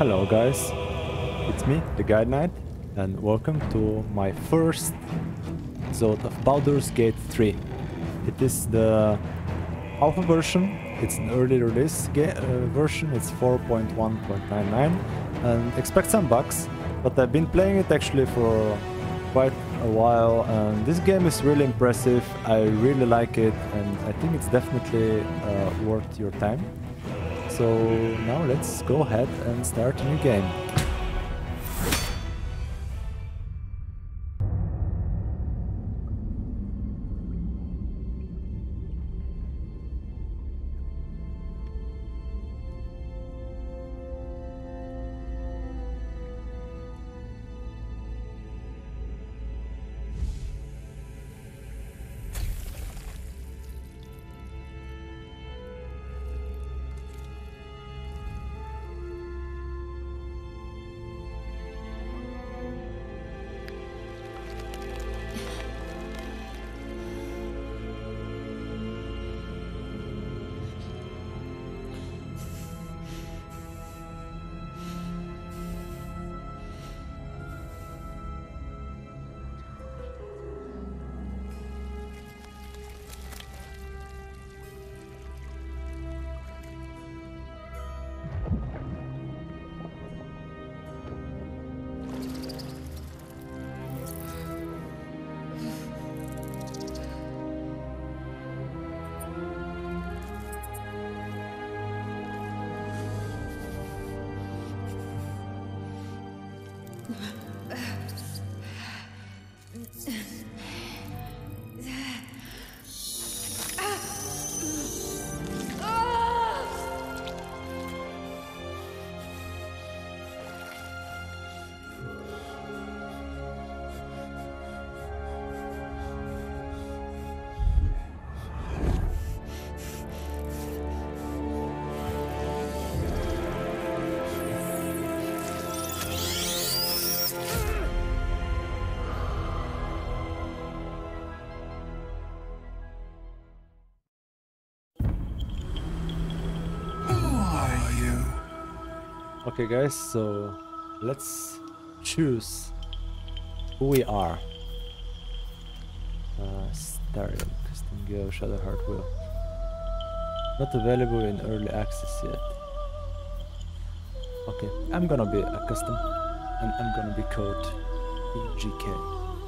Hello guys, it's me, The Guide Knight, and welcome to my first episode of Baldur's Gate 3. It is the alpha version, it's an early release version, it's 4.1.99, and expect some bugs, but I've been playing it actually for quite a while, and this game is really impressive. I really like it, and I think it's definitely worth your time. So now let's go ahead and start a new game. Okay guys, so let's choose who we are. Started Christian Gill, Shadowheart will. Not available in early access yet. Okay, I'm gonna be a custom and I'm gonna be called E.G.K.,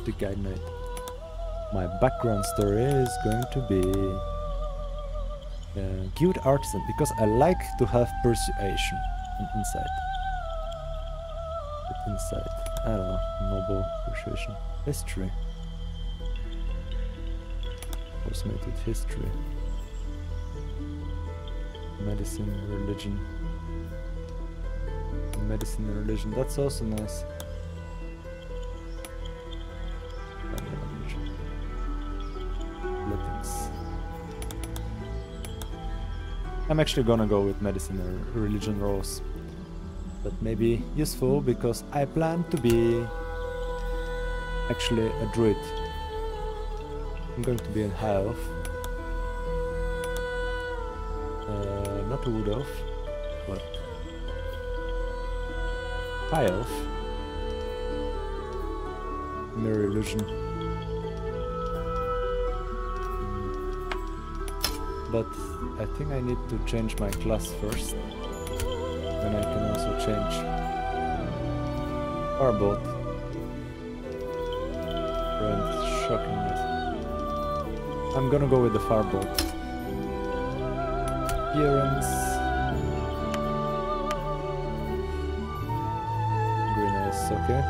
The Guide Knight. My background story is going to be Guild Artisan, because I like to have persuasion. Insight. I don't know. Noble persuasion. History. Cosmetic history. Medicine, religion. Medicine and religion. That's also nice. I'm actually gonna go with medicine or religion roles. That may be useful because I plan to be actually a druid. I'm going to be a high elf, not a wood elf, but high elf. Mirror illusion. But I think I need to change my class first. Then I can also change Far Bolt. Shockingness. I'm gonna go with the Far Bolt. Appearance. Green eyes, okay.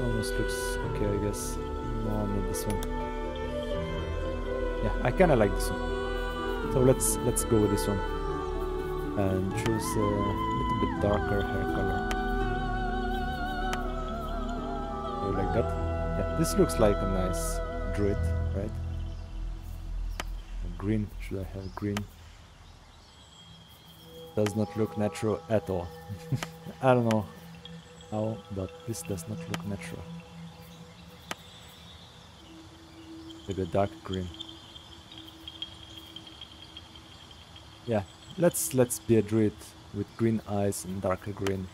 Almost looks okay, I guess. No, I need this one. Yeah, I kind of like this one. So let's go with this one and choose a little bit darker hair color. You like that? Yeah, this looks like a nice druid, right? Green. Should I have green? Does not look natural at all. I don't know. how, but this does not look natural. Like a dark green. Yeah, let's be a druid with green eyes and darker green.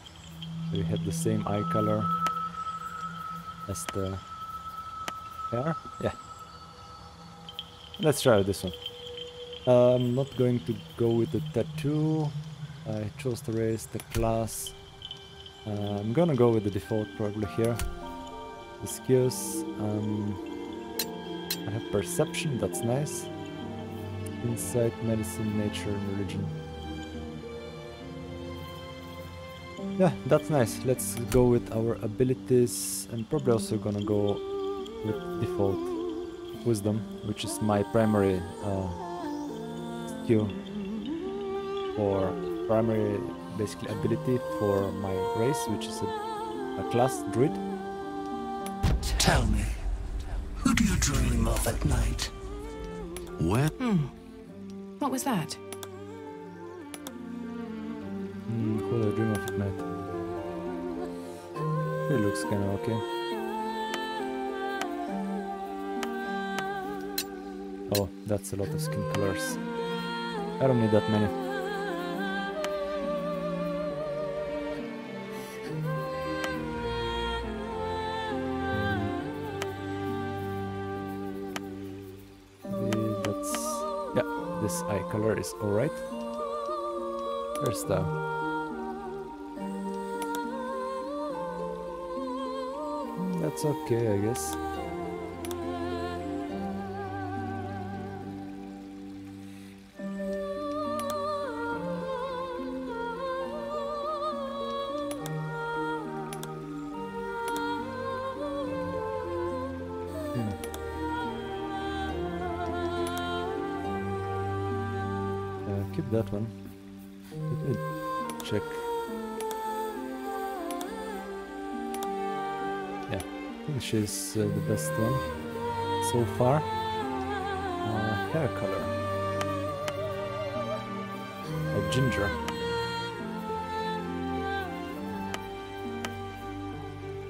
We have the same eye color as the hair. Yeah. Let's try this one. I'm not going to go with the tattoo. I chose the race, the class. I'm gonna go with the default probably here. The skills. I have perception, that's nice. Insight, medicine, nature, and religion. Yeah, that's nice. Let's go with our abilities, and probably also gonna go with default wisdom, which is my primary skill or primary basically ability for my race, which is a class druid. Tell me, who do you dream of at night? Where? What was that? Who do I dream of at night? It looks kind of okay. Oh, that's a lot of skin colors. I don't need that many. Yeah, this eye color is alright. There's the that's okay, I guess. Keep that one. Let me check. Yeah, I think she's the best one so far. Hair color. Ginger.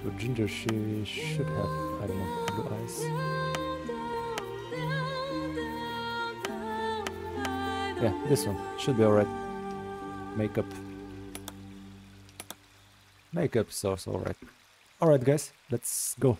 For ginger, she should have, I don't know, blue eyes. Yeah, this one should be alright. Makeup. Makeup is also alright. Alright guys, let's go.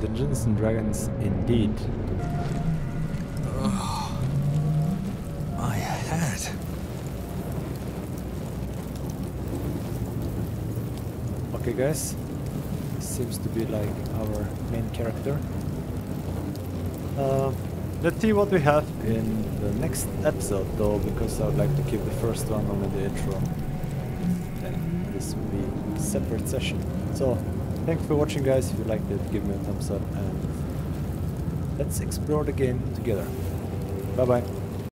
Dungeons and Dragons indeed. Oh, my head. Okay guys, seems to be like our main character. Let's see what we have in the next episode though, because I would like to keep the first one only the intro. And this will be a separate session. So, thanks for watching guys. If you liked it, give me a thumbs up and let's explore the game together. Bye bye.